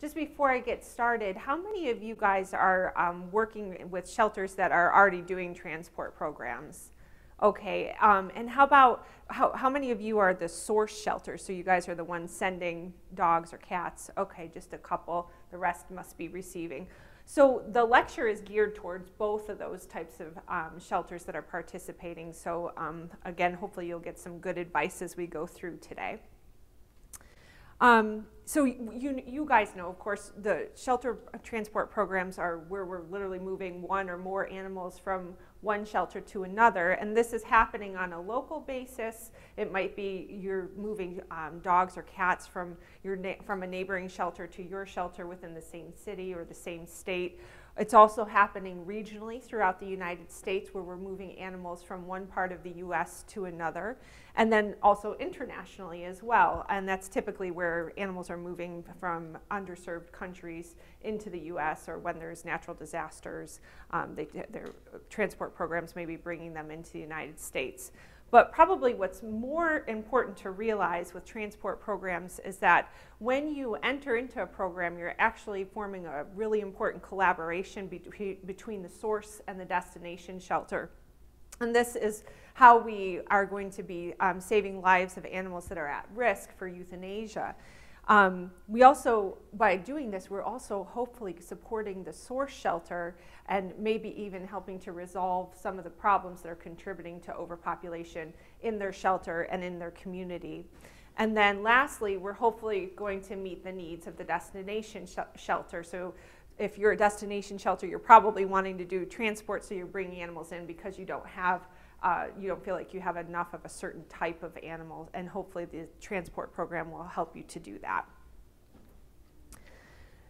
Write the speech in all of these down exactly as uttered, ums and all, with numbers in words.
Just before I get started, how many of you guys are um, working with shelters that are already doing transport programs? Okay, um, and how about, how, how many of you are the source shelters? So you guys are the ones sending dogs or cats. Okay, just a couple. The rest must be receiving. So the lecture is geared towards both of those types of um, shelters that are participating. So um, again, hopefully you'll get some good advice as we go through today. Um, so you, you guys know, of course, the shelter transport programs are where we're literally moving one or more animals from one shelter to another, and this is happening on a local basis. It might be you're moving um, dogs or cats from, your from a neighboring shelter to your shelter within the same city or the same state. It's also happening regionally throughout the United States, where we're moving animals from one part of the U S to another, and then also internationally as well. And that's typically where animals are moving from underserved countries into the U S, or when there's natural disasters, um, they, their transport programs may be bringing them into the United States. But probably what's more important to realize with transport programs is that when you enter into a program, you're actually forming a really important collaboration be between the source and the destination shelter. And this is how we are going to be um, saving lives of animals that are at risk for euthanasia. Um, we also, by doing this, we're also hopefully supporting the source shelter and maybe even helping to resolve some of the problems that are contributing to overpopulation in their shelter and in their community. And then lastly, we're hopefully going to meet the needs of the destination sh shelter. So if you're a destination shelter, you're probably wanting to do transport, so you're bringing animals in because you don't have Uh, you don't feel like you have enough of a certain type of animal, and hopefully the transport program will help you to do that.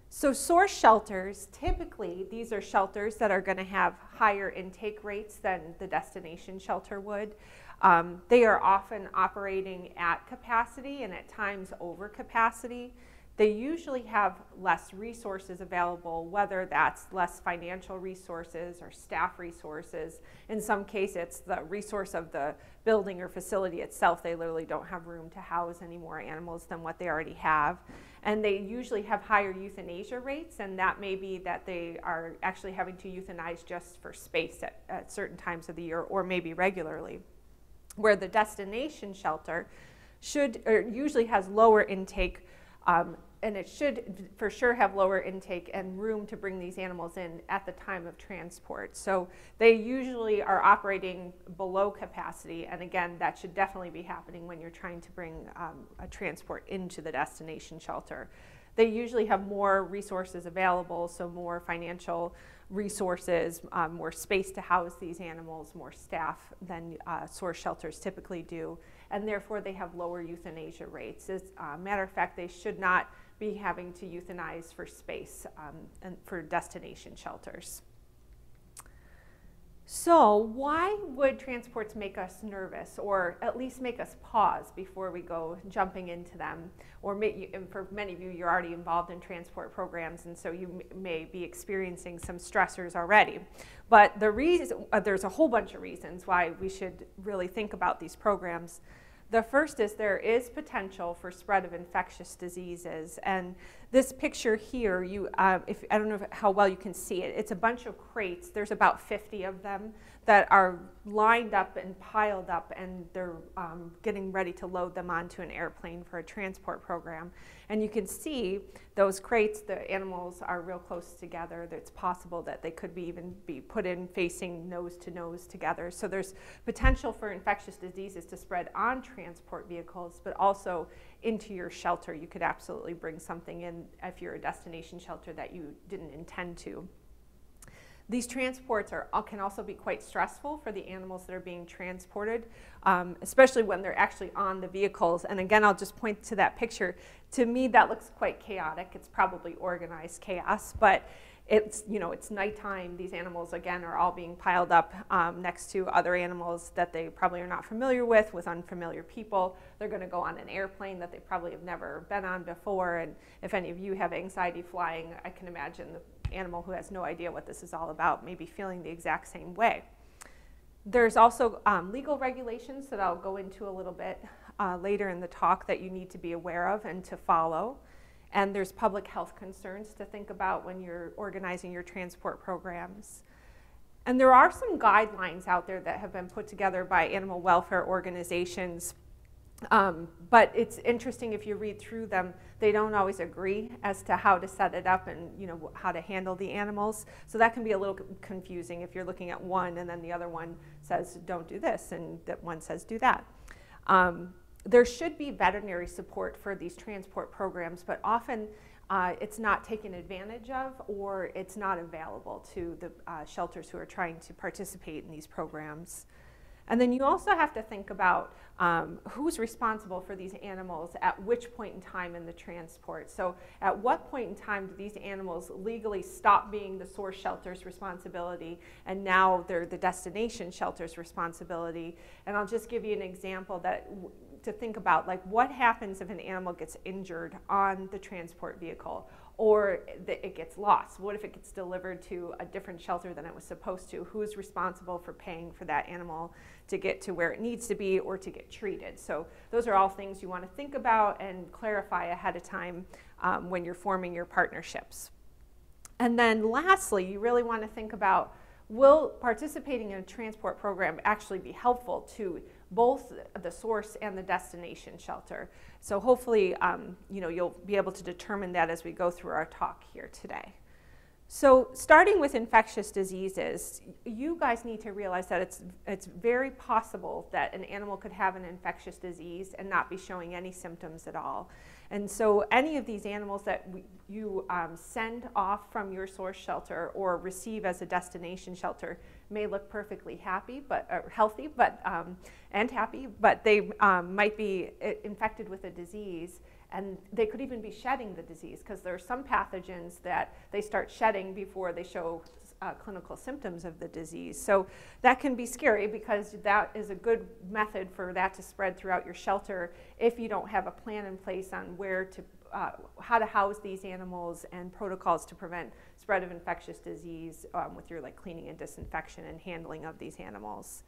So source shelters, typically these are shelters that are going to have higher intake rates than the destination shelter would. Um, they are often operating at capacity and at times over capacity. They usually have less resources available, whether that's less financial resources or staff resources. In some cases, it's the resource of the building or facility itself. They literally don't have room to house any more animals than what they already have. And they usually have higher euthanasia rates, and that may be that they are actually having to euthanize just for space at, at certain times of the year, or maybe regularly. Where the destination shelter should, or usually has lower intake, um, and it should for sure have lower intake and room to bring these animals in at the time of transport. So they usually are operating below capacity, and again, that should definitely be happening when you're trying to bring um, a transport into the destination shelter. They usually have more resources available, so more financial resources, um, more space to house these animals, more staff than uh, source shelters typically do, and therefore they have lower euthanasia rates. As a matter of fact, they should not be having to euthanize for space um, and for destination shelters. So why would transports make us nervous, or at least make us pause before we go jumping into them? Or may, and for many of you, you're already involved in transport programs, and so you may be experiencing some stressors already. But the reason, uh, there's a whole bunch of reasons why we should really think about these programs. The first is there is potential for spread of infectious diseases, and this picture here, you, uh, if, I don't know how well you can see it, it's a bunch of crates. There's about fifty of them that are lined up and piled up, and they're um, getting ready to load them onto an airplane for a transport program. And you can see those crates, the animals are real close together. It's possible that they could be even be put in facing nose to nose together. So there's potential for infectious diseases to spread on transport vehicles, but also into your shelter. You could absolutely bring something in if you're a destination shelter that you didn't intend to. These transports are, can also be quite stressful for the animals that are being transported, um, especially when they're actually on the vehicles. And again, I'll just point to that picture. To me, that looks quite chaotic. It's probably organized chaos, but it's, you know, it's nighttime. These animals, again, are all being piled up um, next to other animals that they probably are not familiar with, with unfamiliar people. They're going to go on an airplane that they probably have never been on before. And if any of you have anxiety flying, I can imagine the animal who has no idea what this is all about may be feeling the exact same way. There's also um, legal regulations that I'll go into a little bit uh, later in the talk that you need to be aware of and to follow. And there's public health concerns to think about when you're organizing your transport programs. And there are some guidelines out there that have been put together by animal welfare organizations. Um, but it's interesting, if you read through them, they don't always agree as to how to set it up and, you know, how to handle the animals. So that can be a little confusing if you're looking at one and then the other one says don't do this and that one says do that. Um, there should be veterinary support for these transport programs, but often uh, it's not taken advantage of, or it's not available to the uh, shelters who are trying to participate in these programs. And then you also have to think about um, who's responsible for these animals at which point in time in the transport. So at what point in time do these animals legally stop being the source shelter's responsibility and now they're the destination shelter's responsibility? And I'll just give you an example that to think about, like, what happens if an animal gets injured on the transport vehicle, or that it gets lost? What if it gets delivered to a different shelter than it was supposed to? Who is responsible for paying for that animal to get to where it needs to be or to get treated? So those are all things you want to think about and clarify ahead of time um, when you're forming your partnerships. And then lastly, you really want to think about, will participating in a transport program actually be helpful to both the source and the destination shelter? So hopefully, um, you know, you'll be able to determine that as we go through our talk here today. So starting with infectious diseases, you guys need to realize that it's, it's very possible that an animal could have an infectious disease and not be showing any symptoms at all. And so any of these animals that we, you um, send off from your source shelter or receive as a destination shelter may look perfectly happy, but uh, healthy, but um, and happy, but they um, might be infected with a disease. And they could even be shedding the disease, because there are some pathogens that they start shedding before they show uh, clinical symptoms of the disease. So that can be scary, because that is a good method for that to spread throughout your shelter if you don't have a plan in place on where to, uh, how to house these animals and protocols to prevent spread of infectious disease um, with your like cleaning and disinfection and handling of these animals.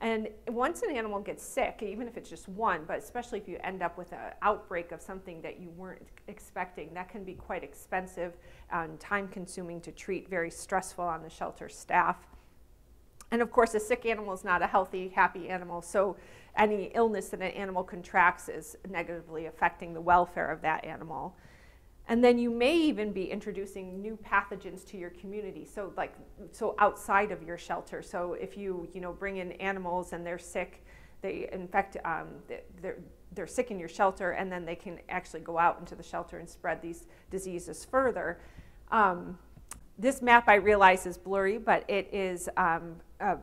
And once an animal gets sick, even if it's just one, but especially if you end up with an outbreak of something that you weren't expecting, that can be quite expensive and time-consuming to treat, very stressful on the shelter staff. And of course, a sick animal is not a healthy, happy animal, so any illness that an animal contracts is negatively affecting the welfare of that animal. And then you may even be introducing new pathogens to your community, so like so outside of your shelter. So if you you know bring in animals and they're sick, they infect um, they're they're sick in your shelter, and then they can actually go out into the shelter and spread these diseases further. Um, this map I realize is blurry, but it is um, a,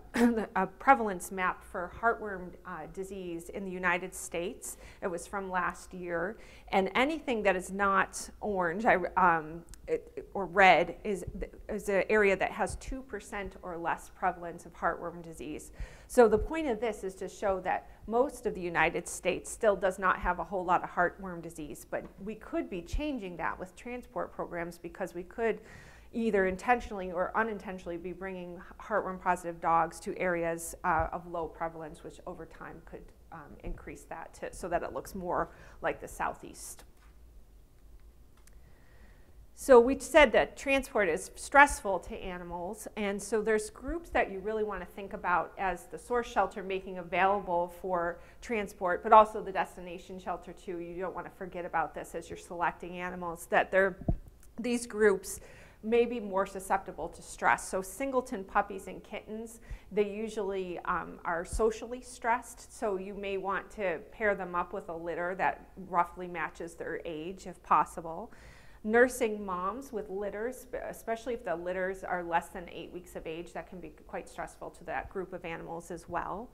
a prevalence map for heartworm uh, disease in the United States. It was from last year, and anything that is not orange I, um, it, or red is is an area that has two percent or less prevalence of heartworm disease. So the point of this is to show that most of the United States still does not have a whole lot of heartworm disease, but we could be changing that with transport programs, because we could either intentionally or unintentionally be bringing heartworm-positive dogs to areas uh, of low prevalence, which over time could um, increase that to, so that it looks more like the Southeast. So we said that transport is stressful to animals, and so there's groups that you really want to think about as the source shelter making available for transport, but also the destination shelter too. You don't want to forget about this as you're selecting animals, that they're, these groups may be more susceptible to stress. So singleton puppies and kittens, they usually um, are socially stressed, so you may want to pair them up with a litter that roughly matches their age if possible. Nursing moms with litters, especially if the litters are less than eight weeks of age, that can be quite stressful to that group of animals as well.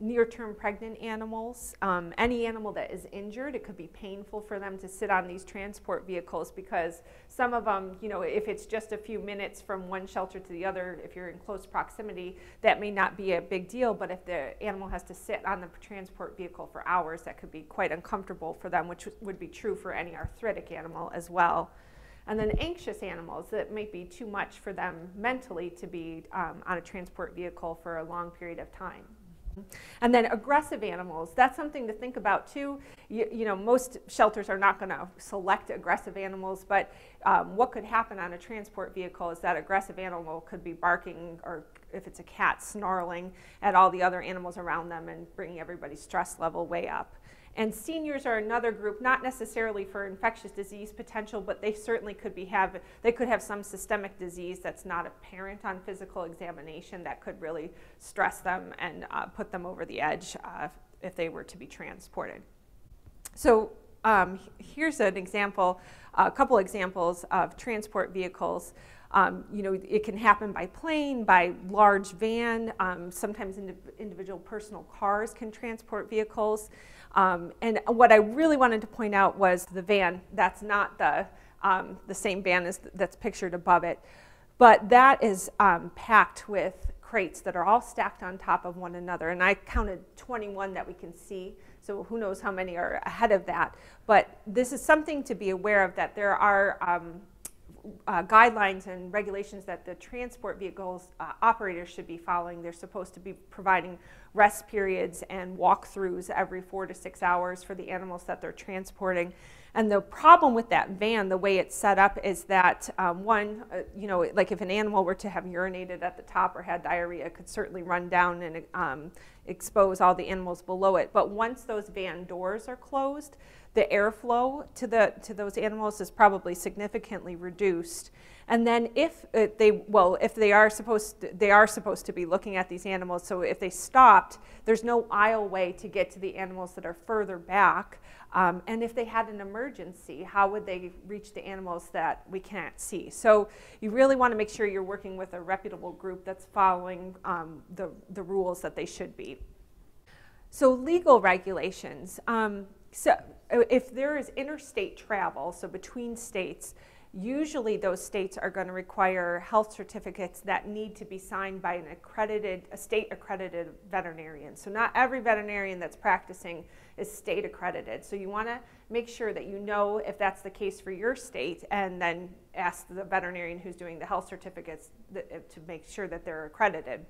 Near-term pregnant animals, um, any animal that is injured, it could be painful for them to sit on these transport vehicles, because some of them, you know, if it's just a few minutes from one shelter to the other, if you're in close proximity, that may not be a big deal, but if the animal has to sit on the transport vehicle for hours, that could be quite uncomfortable for them, which would be true for any arthritic animal as well. And then anxious animals, that might be too much for them mentally to be um, on a transport vehicle for a long period of time. And then aggressive animals, that's something to think about too. you, you know, most shelters are not going to select aggressive animals, but um, what could happen on a transport vehicle is that aggressive animal could be barking, or if it's a cat, snarling at all the other animals around them and bringing everybody's stress level way up. And seniors are another group, not necessarily for infectious disease potential, but they certainly could be have, they could have some systemic disease that's not apparent on physical examination that could really stress them and uh, put them over the edge uh, if they were to be transported. So um, here's an example, a couple examples of transport vehicles. Um, you know, it can happen by plane, by large van, um, sometimes indiv individual personal cars can transport vehicles. Um, and what I really wanted to point out was the van. That's not the, um, the same van as th that's pictured above it. But that is um, packed with crates that are all stacked on top of one another. And I counted twenty-one that we can see. So who knows how many are ahead of that. But this is something to be aware of, that there are um, Uh, guidelines and regulations that the transport vehicles uh, operators should be following. They're supposed to be providing rest periods and walkthroughs every four to six hours for the animals that they're transporting. And the problem with that van, the way it's set up, is that um, one, uh, you know, like if an animal were to have urinated at the top or had diarrhea, it could certainly run down and um, expose all the animals below it. But once those van doors are closed, the airflow to the to those animals is probably significantly reduced. And then if they well, if they are supposed to, they are supposed to be looking at these animals. So if they stopped, there's no aisle way to get to the animals that are further back. Um, and if they had an emergency, how would they reach the animals that we can't see? So you really want to make sure you're working with a reputable group that's following um, the the rules that they should be. So legal regulations. Um, So if there is interstate travel, so between states, usually those states are going to require health certificates that need to be signed by an accredited, a state accredited veterinarian. So not every veterinarian that's practicing is state accredited. So you want to make sure that you know if that's the case for your state, and then ask the veterinarian who's doing the health certificates to make sure that they're accredited.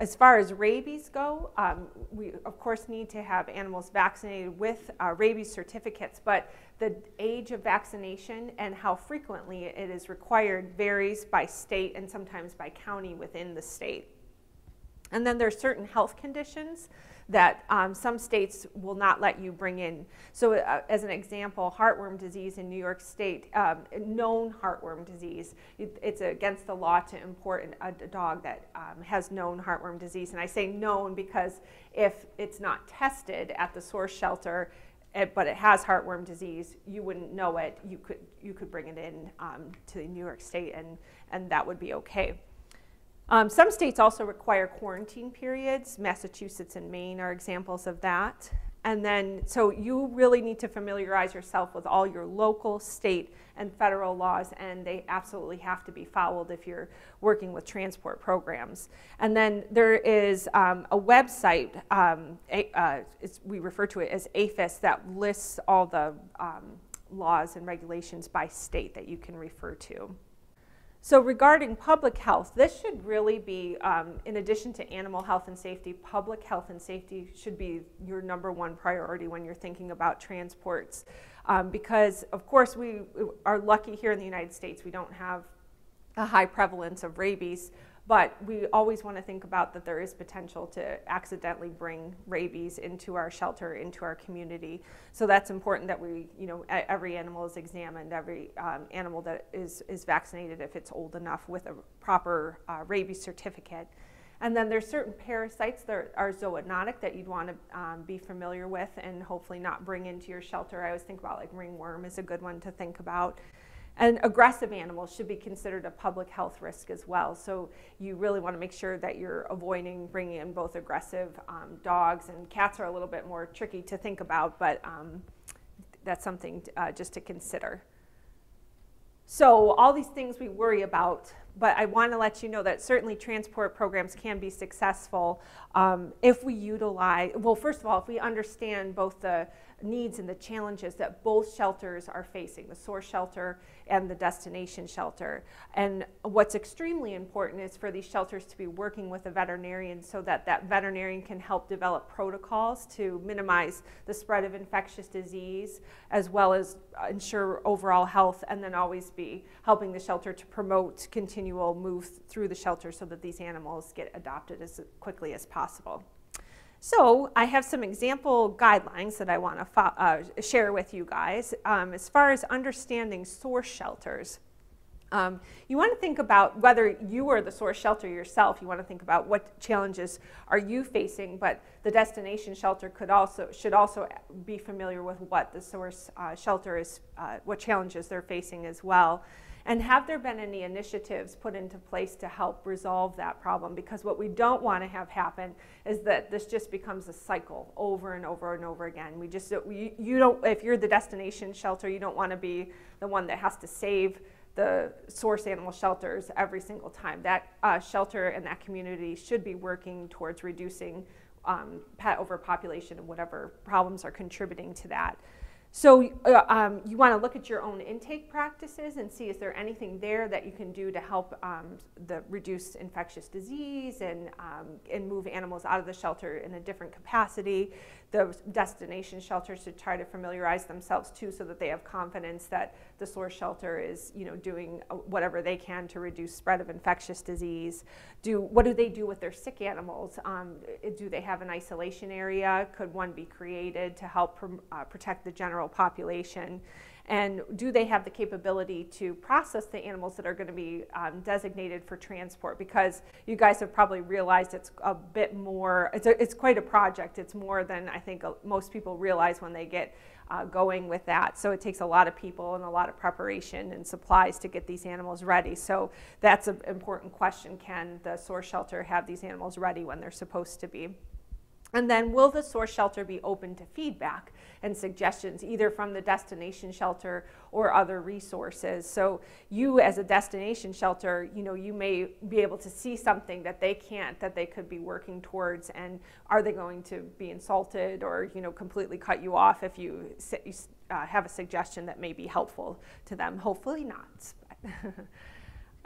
As far as rabies go, um, we of course need to have animals vaccinated with uh, rabies certificates, but the age of vaccination and how frequently it is required varies by state and sometimes by county within the state. And then there are certain health conditions that um, some states will not let you bring in. So uh, as an example, heartworm disease in New York State, um, known heartworm disease, it, it's against the law to import an, a, a dog that um, has known heartworm disease. And I say known because if it's not tested at the source shelter, it, but it has heartworm disease, you wouldn't know it. You could, you could bring it in um, to New York State, and, and that would be okay. Um, some states also require quarantine periods. Massachusetts and Maine are examples of that. And then, so you really need to familiarize yourself with all your local, state, and federal laws, and they absolutely have to be followed if you're working with transport programs. And then there is um, a website, um, a, uh, it's, we refer to it as A F I S, that lists all the um, laws and regulations by state that you can refer to. So regarding public health, this should really be, um, in addition to animal health and safety, public health and safety should be your number one priority when you're thinking about transports. Um, because, of course, we are lucky here in the United States, we don't have a high prevalence of rabies, but we always want to think about that there is potential to accidentally bring rabies into our shelter, into our community. So that's important that we, you know, every animal is examined, every um, animal that is, is vaccinated if it's old enough with a proper uh, rabies certificate. And then there's certain parasites that are zoonotic that you'd want to um, be familiar with and hopefully not bring into your shelter. I always think about like ringworm is a good one to think about. And aggressive animals should be considered a public health risk as well. So you really want to make sure that you're avoiding bringing in both aggressive um, dogs, and cats are a little bit more tricky to think about, but um, that's something uh, just to consider. So all these things we worry about, but I want to let you know that certainly transport programs can be successful um, if we utilize, well, first of all, if we understand both the needs and the challenges that both shelters are facing, the source shelter and the destination shelter. And what's extremely important is for these shelters to be working with a veterinarian so that that veterinarian can help develop protocols to minimize the spread of infectious disease, as well as ensure overall health, and then always be helping the shelter to promote continual move through the shelter so that these animals get adopted as quickly as possible. So I have some example guidelines that I want to uh, share with you guys um, as far as understanding source shelters. Um, you want to think about whether you are the source shelter yourself. You want to think about what challenges are you facing, but the destination shelter could also should also be familiar with what the source uh, shelter is, uh, what challenges they're facing as well. And have there been any initiatives put into place to help resolve that problem? Because what we don't want to have happen is that this just becomes a cycle over and over and over again. We just, we, you don't, if you're the destination shelter, you don't want to be the one that has to save the source animal shelters every single time. That uh, shelter and that community should be working towards reducing um, pet overpopulation and whatever problems are contributing to that. So uh, um, you want to look at your own intake practices and see is there anything there that you can do to help um, the reduce infectious disease and, um, and move animals out of the shelter in a different capacity. The destination shelters should try to familiarize themselves too so that they have confidence that the source shelter is, you know, doing whatever they can to reduce spread of infectious disease. Do, what do they do with their sick animals? Um, do they have an isolation area? Could one be created to help pr uh, protect the general population? And do they have the capability to process the animals that are going to be um, designated for transport? Because you guys have probably realized it's a bit more, it's, a, it's quite a project. It's more than I think most people realize when they get uh, going with that. So it takes a lot of people and a lot of preparation and supplies to get these animals ready. So that's an important question. Can the source shelter have these animals ready when they're supposed to be? And then will the source shelter be open to feedback and suggestions, either from the destination shelter or other resources? So you as a destination shelter, you know, you may be able to see something that they can't, that they could be working towards, and are they going to be insulted or, you know, completely cut you off if you uh, have a suggestion that may be helpful to them? Hopefully not.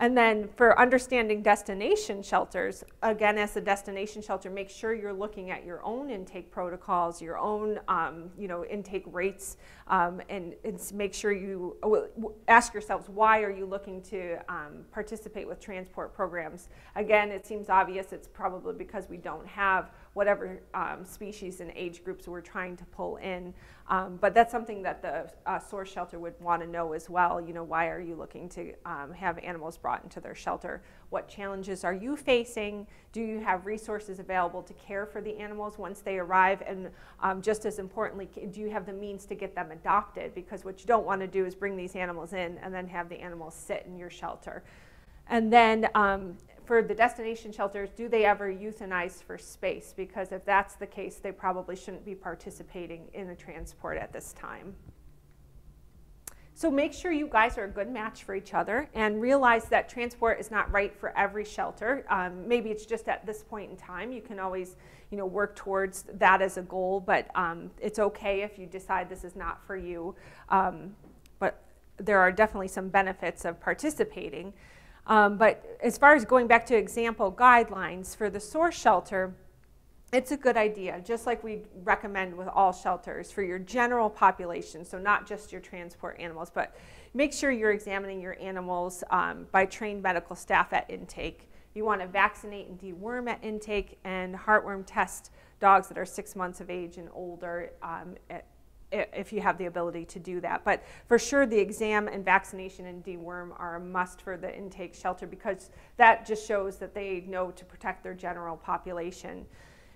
And then for understanding destination shelters, again, as a destination shelter, make sure you're looking at your own intake protocols, your own um, you know, intake rates, um, and, and make sure you ask yourselves, why are you looking to um, participate with transport programs? Again, it seems obvious. It's probably because we don't have whatever um, species and age groups we're trying to pull in. Um, but that's something that the uh, source shelter would want to know as well. You know, why are you looking to um, have animals brought into their shelter? What challenges are you facing? Do you have resources available to care for the animals once they arrive? And um, just as importantly, do you have the means to get them adopted? Because what you don't want to do is bring these animals in and then have the animals sit in your shelter. And then um, for the destination shelters, do they ever euthanize for space? Because if that's the case, they probably shouldn't be participating in the transport at this time. So make sure you guys are a good match for each other and realize that transport is not right for every shelter. Um, maybe it's just at this point in time. You can always, you know, work towards that as a goal, but um, it's okay if you decide this is not for you. Um, but there are definitely some benefits of participating. Um, but as far as going back to example guidelines for the source shelter, it's a good idea, just like we recommend with all shelters, for your general population, so not just your transport animals, but make sure you're examining your animals um, by trained medical staff at intake. You want to vaccinate and deworm at intake and heartworm test dogs that are six months of age and older um, at if you have the ability to do that. But for sure, the exam and vaccination and deworm are a must for the intake shelter because that just shows that they know to protect their general population.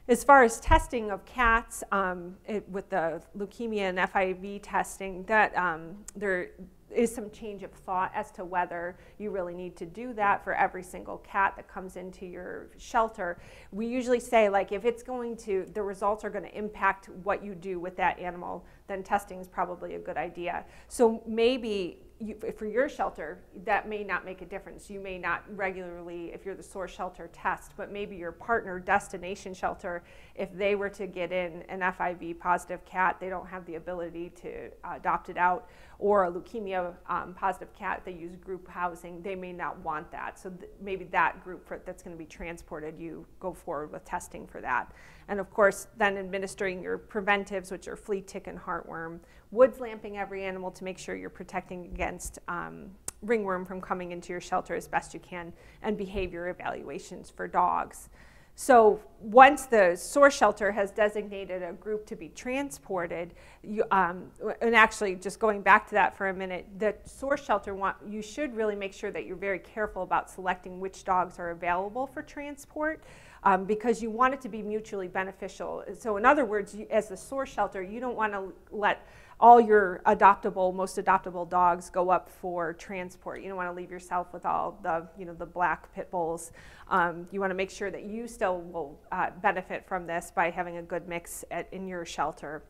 As far as testing of cats um, it, with the leukemia and F I V testing, that um, there is some change of thought as to whether you really need to do that for every single cat that comes into your shelter. We usually say, like, if it's going to, the results are going to impact what you do with that animal, then testing is probably a good idea. So maybe you, for your shelter, that may not make a difference. You may not regularly, if you're the source shelter, test, but maybe your partner destination shelter, if they were to get in an F I V positive cat, they don't have the ability to uh, adopt it out, or a leukemia um, positive cat, they use group housing, they may not want that. So th maybe that group for, that's going to be transported, you go forward with testing for that. And of course, then administering your preventives, which are flea, tick, and heartworm, woods lamping every animal to make sure you're protecting against um, ringworm from coming into your shelter as best you can, and behavior evaluations for dogs. So once the source shelter has designated a group to be transported, you, um, and actually just going back to that for a minute, the source shelter, want, you should really make sure that you're very careful about selecting which dogs are available for transport, um, because you want it to be mutually beneficial. So in other words, you, as the source shelter, you don't want to let all your adoptable, most adoptable dogs go up for transport. You don't want to leave yourself with all the, you know, the black pit bulls. Um, you want to make sure that you still will uh, benefit from this by having a good mix at, in your shelter.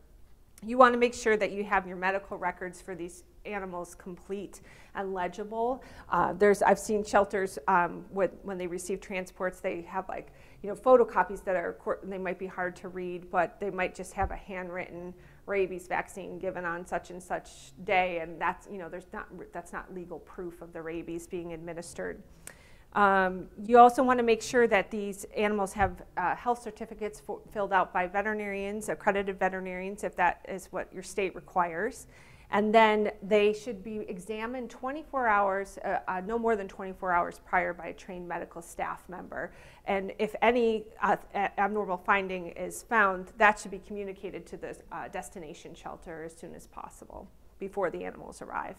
You want to make sure that you have your medical records for these animals complete and legible. Uh, there's, I've seen shelters um, with, when they receive transports, they have like, you know, photocopies that are, they might be hard to read, but they might just have a handwritten rabies vaccine given on such and such day, and that's, you know, there's not, that's not legal proof of the rabies being administered. Um, you also want to make sure that these animals have uh, health certificates filled out by veterinarians, accredited veterinarians, if that is what your state requires. And then they should be examined twenty-four hours, uh, uh, no more than twenty-four hours prior by a trained medical staff member. And if any uh, abnormal finding is found, that should be communicated to the uh, destination shelter as soon as possible before the animals arrive.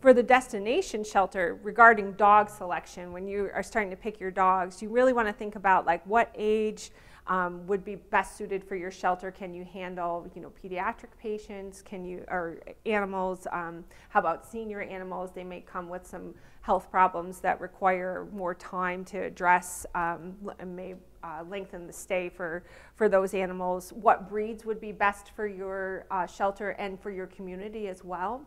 For the destination shelter, regarding dog selection, when you are starting to pick your dogs, you really want to think about like what age Um, would be best suited for your shelter. Can you handle, you know, pediatric patients? Can you, or animals? Um, how about senior animals? They may come with some health problems that require more time to address, um, and may uh, lengthen the stay for for those animals. What breeds would be best for your uh, shelter and for your community as well?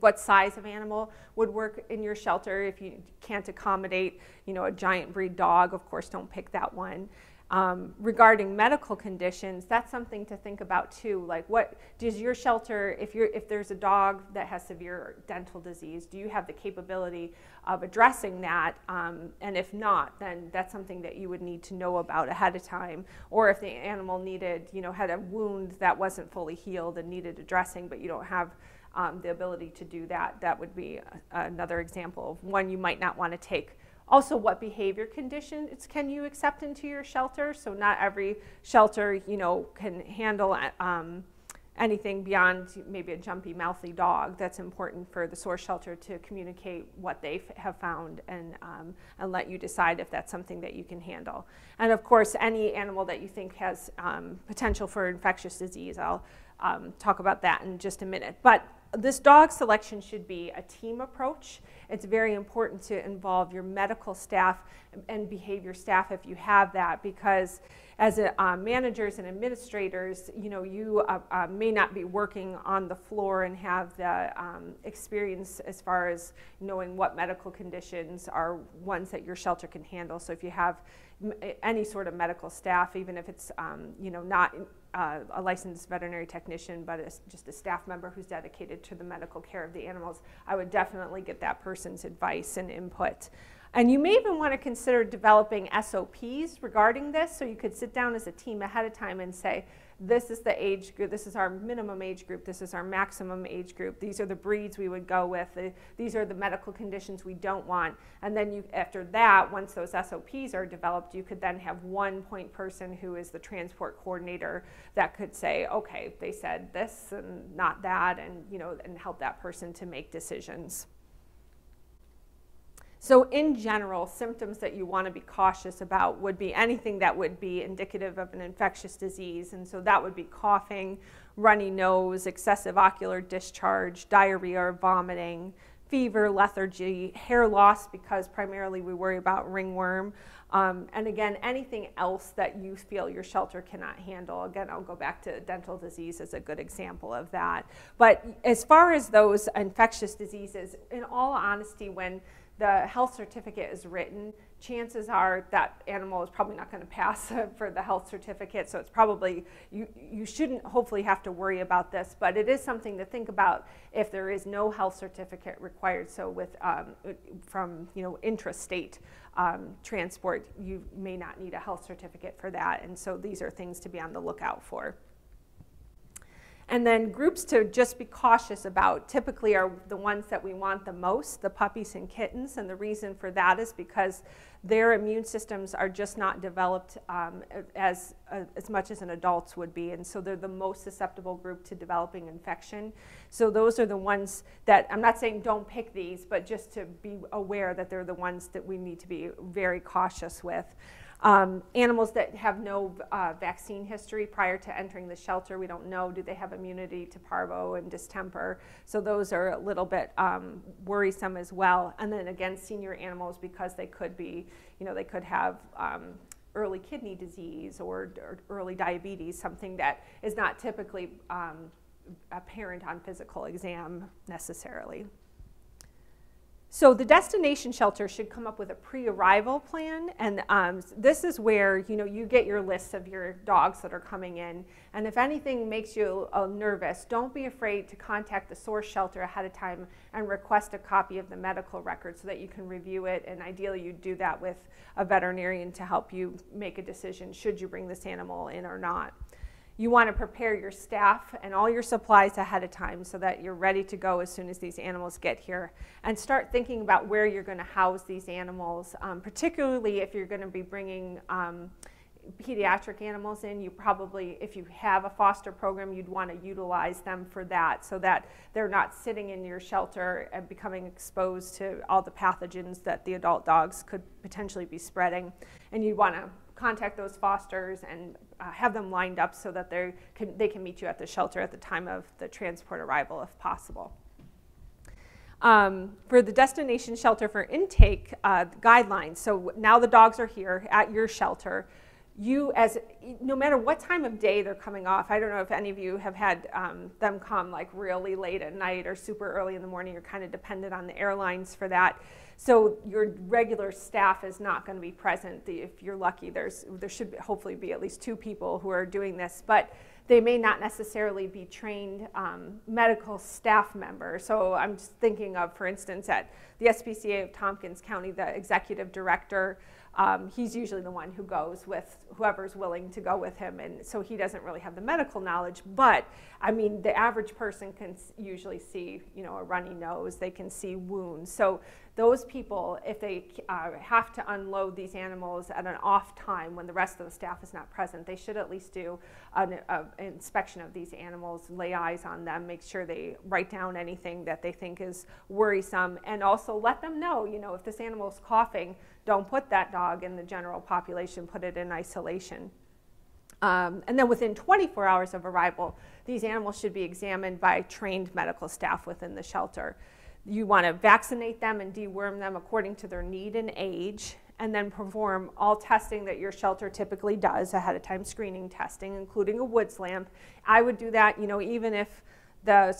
What size of animal would work in your shelter? If you can't accommodate, you know, a giant breed dog, of course, don't pick that one. Um, regarding medical conditions, that's something to think about too. Like, what does your shelter, if you're, if there's a dog that has severe dental disease, do you have the capability of addressing that? Um, and if not, then that's something that you would need to know about ahead of time. Or if the animal needed, you know, had a wound that wasn't fully healed and needed addressing, but you don't have um, the ability to do that, that would be a, another example of one you might not want to take. Also, what behavior conditions can you accept into your shelter? So not every shelter, you know, can handle um, anything beyond maybe a jumpy, mouthy dog. That's important for the source shelter to communicate what they have found, and, um, and let you decide if that's something that you can handle. And of course, any animal that you think has um, potential for infectious disease, I'll um, talk about that in just a minute. But this dog selection should be a team approach. It's very important to involve your medical staff and behavior staff if you have that, because as a, uh, managers and administrators, you know, you uh, uh, may not be working on the floor and have the um, experience as far as knowing what medical conditions are ones that your shelter can handle. So if you have m any sort of medical staff, even if it's um, you know, not Uh, a licensed veterinary technician, but a, just a staff member who's dedicated to the medical care of the animals, I would definitely get that person's advice and input. And you may even want to consider developing S O Ps regarding this, so you could sit down as a team ahead of time and say, this is the age group, this is our minimum age group, this is our maximum age group, these are the breeds we would go with, the, these are the medical conditions we don't want. And then you, after that, once those S O Ps are developed, you could then have one point person who is the transport coordinator that could say, okay, they said this and not that, and, you know, and help that person to make decisions. So in general, symptoms that you want to be cautious about would be anything that would be indicative of an infectious disease. And so that would be coughing, runny nose, excessive ocular discharge, diarrhea or vomiting, fever, lethargy, hair loss, because primarily we worry about ringworm. Um, and again, anything else that you feel your shelter cannot handle. Again, I'll go back to dental disease as a good example of that. But as far as those infectious diseases, in all honesty, when the health certificate is written, chances are that animal is probably not going to pass for the health certificate, so it's probably, you, you shouldn't hopefully have to worry about this, but it is something to think about if there is no health certificate required. So with, um, from, you know, intrastate um, transport, you may not need a health certificate for that, and so these are things to be on the lookout for. And then groups to just be cautious about typically are the ones that we want the most, the puppies and kittens. And the reason for that is because their immune systems are just not developed um, as, uh, as much as an adult's would be. And so they're the most susceptible group to developing infection. So those are the ones that, I'm not saying don't pick these, but just to be aware that they're the ones that we need to be very cautious with. Um, animals that have no uh, vaccine history prior to entering the shelter, we don't know, do they have immunity to parvo and distemper? So those are a little bit um, worrisome as well. And then again, senior animals, because they could be, you know, they could have um, early kidney disease or, or early diabetes, something that is not typically um, apparent on physical exam necessarily. So the destination shelter should come up with a pre-arrival plan, and um, this is where, you know, you get your lists of your dogs that are coming in, and if anything makes you uh, nervous, don't be afraid to contact the source shelter ahead of time and request a copy of the medical record so that you can review it, and ideally you do that with a veterinarian to help you make a decision should you bring this animal in or not. You want to prepare your staff and all your supplies ahead of time so that you're ready to go as soon as these animals get here. And start thinking about where you're going to house these animals, um, particularly if you're going to be bringing um, pediatric animals in. You probably, if you have a foster program, you'd want to utilize them for that so that they're not sitting in your shelter and becoming exposed to all the pathogens that the adult dogs could potentially be spreading. And you want to contact those fosters and uh, have them lined up so that they can, they can meet you at the shelter at the time of the transport arrival if possible. Um, for the destination shelter for intake uh, guidelines, so now the dogs are here at your shelter. You, as no matter what time of day they're coming off, I don't know if any of you have had um, them come like really late at night or super early in the morning. You're kind of dependent on the airlines for that. So your regular staff is not going to be present. If you're lucky, there's, there should hopefully be at least two people who are doing this, but they may not necessarily be trained um, medical staff members. So I'm just thinking of, for instance, at the S P C A of Tompkins County, the executive director, Um, he's usually the one who goes with whoever's willing to go with him, and so he doesn't really have the medical knowledge, but I mean the average person can usually see, you know, a runny nose, they can see wounds. So those people, if they uh, have to unload these animals at an off time when the rest of the staff is not present, they should at least do an, a, an inspection of these animals, lay eyes on them, make sure they write down anything that they think is worrisome, and also let them know, you know, if this animal's coughing, don't put that dog in the general population, put it in isolation. Um, and then within twenty-four hours of arrival, these animals should be examined by trained medical staff within the shelter. You want to vaccinate them and deworm them according to their need and age, and then perform all testing that your shelter typically does ahead of time, screening testing, including a Woods lamp. I would do that, you know, even if the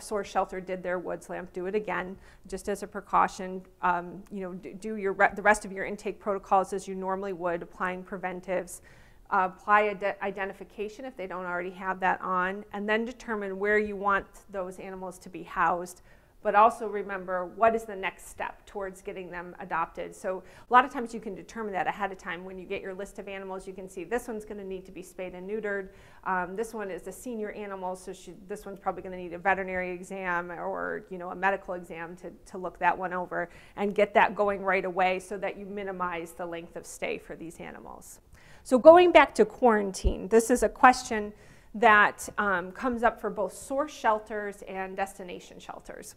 source shelter did their Woods lamp, do it again, just as a precaution. Um, you know, do your re the rest of your intake protocols as you normally would, applying preventives. Uh, apply identification if they don't already have that on, and then determine where you want those animals to be housed. But also remember, what is the next step towards getting them adopted? So a lot of times you can determine that ahead of time. When you get your list of animals, you can see this one's going to need to be spayed and neutered. Um, this one is a senior animal, so she, this one's probably going to need a veterinary exam or, you know, a medical exam to, to look that one over, and get that going right away so that you minimize the length of stay for these animals. So going back to quarantine, this is a question that um, comes up for both source shelters and destination shelters.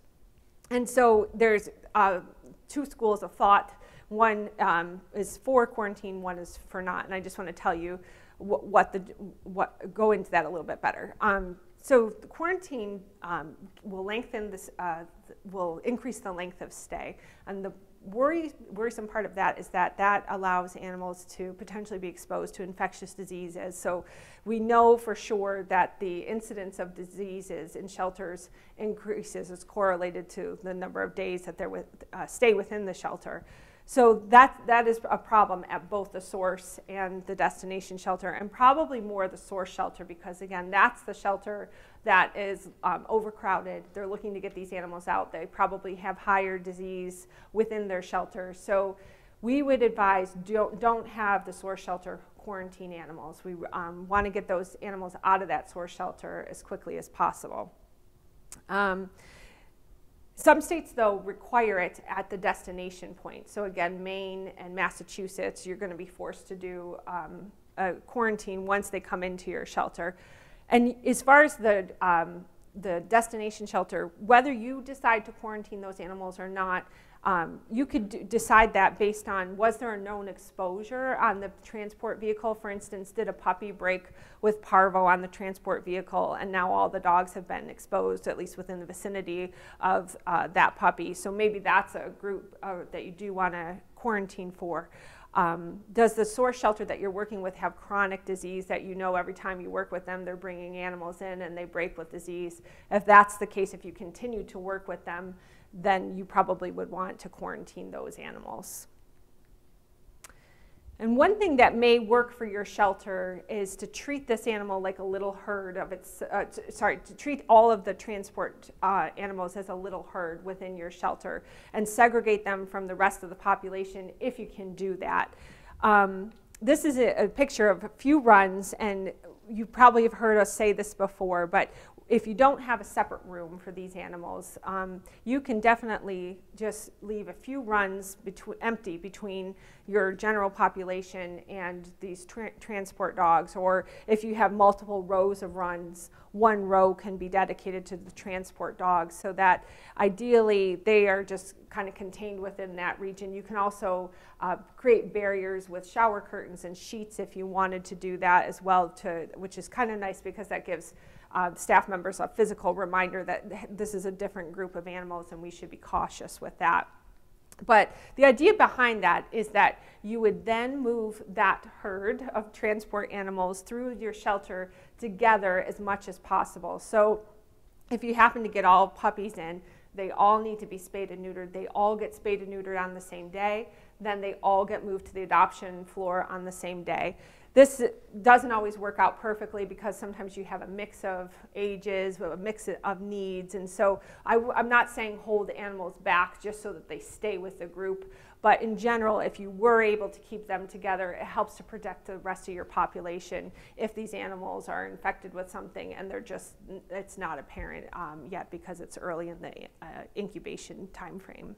And so there's uh, two schools of thought. One um, is for quarantine, one is for not. And I just want to tell you what, what the what go into that a little bit better. Um, So the quarantine um, will lengthen this, uh, will increase the length of stay. And the worry, worrisome part of that is that that allows animals to potentially be exposed to infectious diseases. So we know for sure that the incidence of diseases in shelters increases is correlated to the number of days that they with, uh, stay within the shelter. So that, that is a problem at both the source and the destination shelter, and probably more the source shelter, because again, that's the shelter that is um, overcrowded. They're looking to get these animals out. They probably have higher disease within their shelter. So we would advise don't, don't have the source shelter quarantine animals. We um, want to get those animals out of that source shelter as quickly as possible. Um, Some states, though, require it at the destination point. So again, Maine and Massachusetts, you're going to be forced to do um, a quarantine once they come into your shelter. And as far as the, um, the destination shelter, whether you decide to quarantine those animals or not, um, you could d decide that based on, was there a known exposure on the transport vehicle? For instance, did a puppy break with parvo on the transport vehicle, and now all the dogs have been exposed, at least within the vicinity of uh, that puppy? So maybe that's a group uh, that you do want to quarantine for. Um, does the source shelter that you're working with have chronic disease that you know every time you work with them they're bringing animals in and they break with disease? If that's the case, if you continue to work with them, then you probably would want to quarantine those animals. And one thing that may work for your shelter is to treat this animal like a little herd of its, uh, sorry, to treat all of the transport uh, animals as a little herd within your shelter and segregate them from the rest of the population if you can do that. Um, this is a, a picture of a few runs, and you probably have heard us say this before, but if you don't have a separate room for these animals, um, you can definitely just leave a few runs between, empty between your general population and these tra transport dogs. Or if you have multiple rows of runs, one row can be dedicated to the transport dogs, so that ideally they are just kind of contained within that region. You can also uh, create barriers with shower curtains and sheets if you wanted to do that as well, to, which is kind of nice because that gives Uh, staff members a physical reminder that this is a different group of animals and we should be cautious with that. But the idea behind that is that you would then move that herd of transport animals through your shelter together as much as possible. So if you happen to get all puppies in, they all need to be spayed and neutered. They all get spayed and neutered on the same day. Then they all get moved to the adoption floor on the same day. This doesn't always work out perfectly because sometimes you have a mix of ages, a mix of needs. And so I, I'm not saying hold animals back just so that they stay with the group. But in general, if you were able to keep them together, it helps to protect the rest of your population if these animals are infected with something and they're just, it's not apparent um, yet because it's early in the uh, incubation time frame.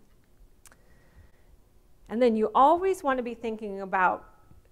And then you always want to be thinking about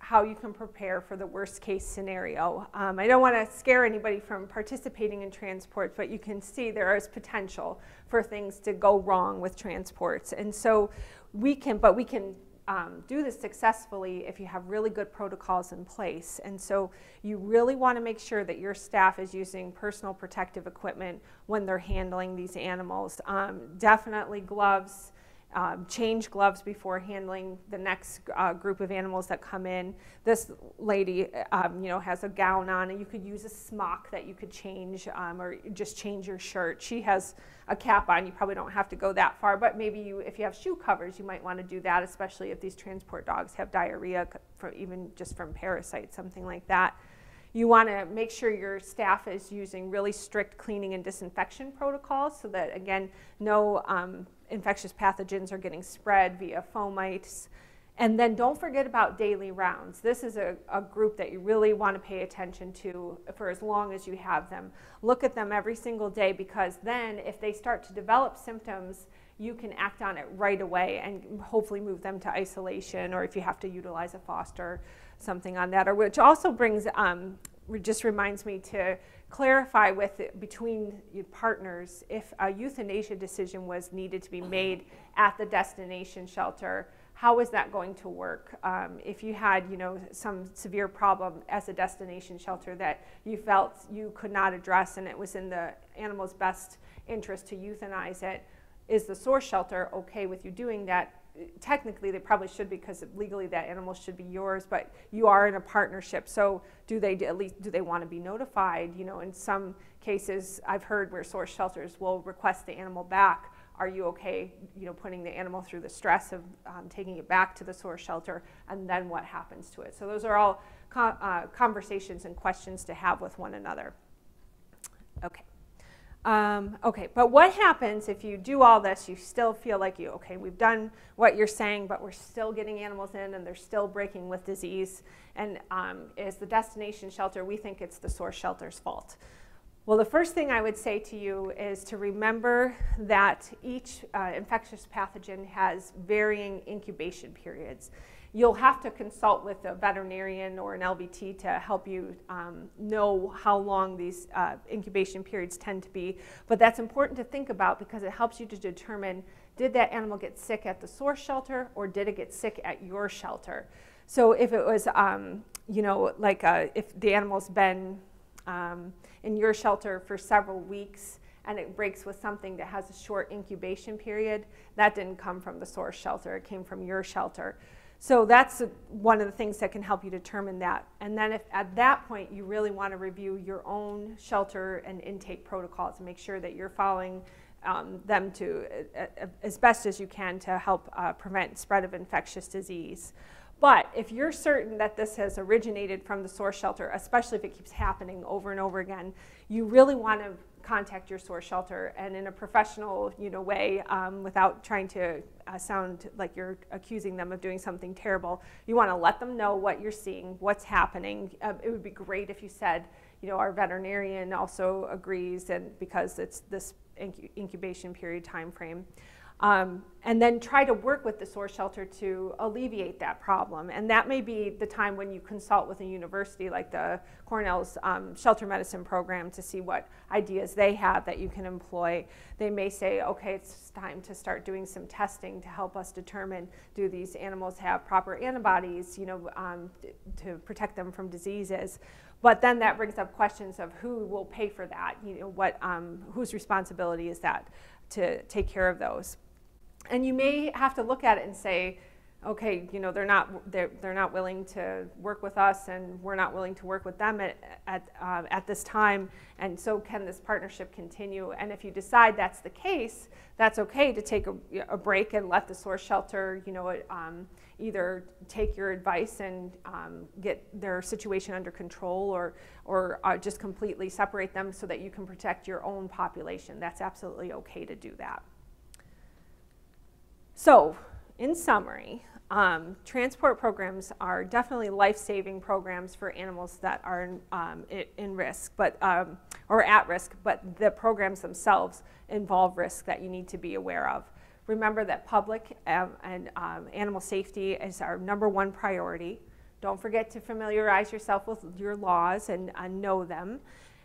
how you can prepare for the worst case scenario. Um, I don't want to scare anybody from participating in transports, but you can see there is potential for things to go wrong with transports. And so we can, but we can um, do this successfully if you have really good protocols in place. And so you really want to make sure that your staff is using personal protective equipment when they're handling these animals. Um, definitely gloves. Um, change gloves before handling the next uh, group of animals that come in. This lady, um, you know, has a gown on, and you could use a smock that you could change, um, or just change your shirt. She has a cap on. You probably don't have to go that far, but maybe you, if you have shoe covers, you might want to do that, especially if these transport dogs have diarrhea, for even just from parasites, something like that. You want to make sure your staff is using really strict cleaning and disinfection protocols so that, again, no um, infectious pathogens are getting spread via fomites. And then don't forget about daily rounds. This is a, a group that you really want to pay attention to for as long as you have them. Look at them every single day, because then if they start to develop symptoms, you can act on it right away and hopefully move them to isolation, or if you have to utilize a foster, something on that. Or which also brings, um, just reminds me to clarify with between your partners, if a euthanasia decision was needed to be made at the destination shelter, how is that going to work? Um, if you had, you know, some severe problem as a destination shelter that you felt you could not address and it was in the animal's best interest to euthanize it, is the source shelter okay with you doing that? Technically, they probably should, because legally that animal should be yours, but you are in a partnership. So do they at least, do they want to be notified? You know, in some cases I've heard where source shelters will request the animal back. Are you okay, you know, putting the animal through the stress of um, taking it back to the source shelter, and then what happens to it? So those are all co uh, conversations and questions to have with one another. Okay. Um, okay, but what happens if you do all this, you still feel like you, okay, we've done what you're saying, but we're still getting animals in and they're still breaking with disease, and um, is the destination shelter, we think it's the source shelter's fault. Well, the first thing I would say to you is to remember that each uh, infectious pathogen has varying incubation periods. You'll have to consult with a veterinarian or an L V T to help you um, know how long these uh, incubation periods tend to be. But that's important to think about, because it helps you to determine, did that animal get sick at the source shelter or did it get sick at your shelter? So if it was, um, you know, like uh, if the animal's been um, in your shelter for several weeks and it breaks with something that has a short incubation period, that didn't come from the source shelter, it came from your shelter. So that's one of the things that can help you determine that. And then if at that point you really want to review your own shelter and intake protocols and make sure that you're following um, them to uh, as best as you can to help uh, prevent spread of infectious disease. But if you're certain that this has originated from the source shelter, especially if it keeps happening over and over again, you really want to contact your source shelter, and in a professional, you know, way, um, without trying to uh, sound like you're accusing them of doing something terrible. You want to let them know what you're seeing, what's happening. Um, it would be great if you said, you know, our veterinarian also agrees, and because it's this inc incubation period time frame. Um, and then try to work with the source shelter to alleviate that problem. And that may be the time when you consult with a university like the Cornell's um, shelter medicine program to see what ideas they have that you can employ. They may say, okay, it's time to start doing some testing to help us determine, do these animals have proper antibodies, you know, um, to protect them from diseases. But then that brings up questions of who will pay for that, you know, what, um, whose responsibility is that to take care of those. And you may have to look at it and say, okay, you know, they're not, they're, they're not willing to work with us, and we're not willing to work with them at, at, uh, at this time, and so can this partnership continue? And if you decide that's the case, that's okay to take a, a break and let the source shelter, you know, um, either take your advice and um, get their situation under control, or, or uh, just completely separate them so that you can protect your own population. That's absolutely okay to do that. So, in summary, um, transport programs are definitely life-saving programs for animals that are um, in, in risk, but, um, or at risk, but the programs themselves involve risk that you need to be aware of. Remember that public um, and um, animal safety is our number one priority. Don't forget to familiarize yourself with your laws and uh, know them.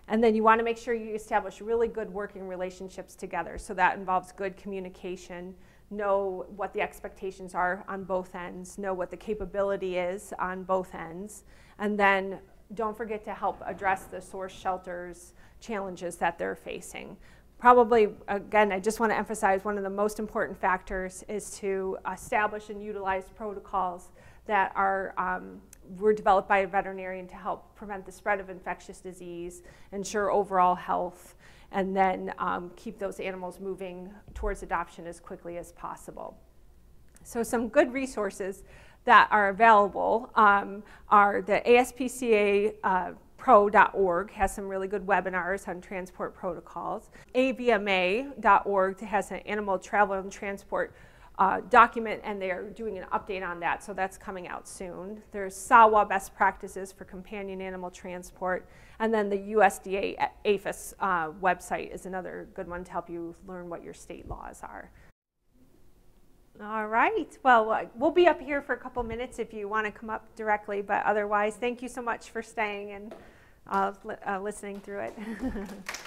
And then you want to make sure you establish really good working relationships together. So that involves good communication. Know what the expectations are on both ends, know what the capability is on both ends, and then don't forget to help address the source shelter's challenges that they're facing. Probably, again, I just want to emphasize one of the most important factors is to establish and utilize protocols that are um, were developed by a veterinarian to help prevent the spread of infectious disease, ensure overall health, and then um, keep those animals moving towards adoption as quickly as possible. So some good resources that are available um, are the A S P C A uh, pro dot org has some really good webinars on transport protocols. A V M A dot org has an animal travel and transport Uh, document, and they're doing an update on that, so that's coming out soon. There's S A W A best practices for companion animal transport, and then the U S D A A P H I S uh, website is another good one to help you learn what your state laws are. All right, well, uh, we'll be up here for a couple minutes if you want to come up directly, but otherwise, thank you so much for staying and uh, li uh, listening through it.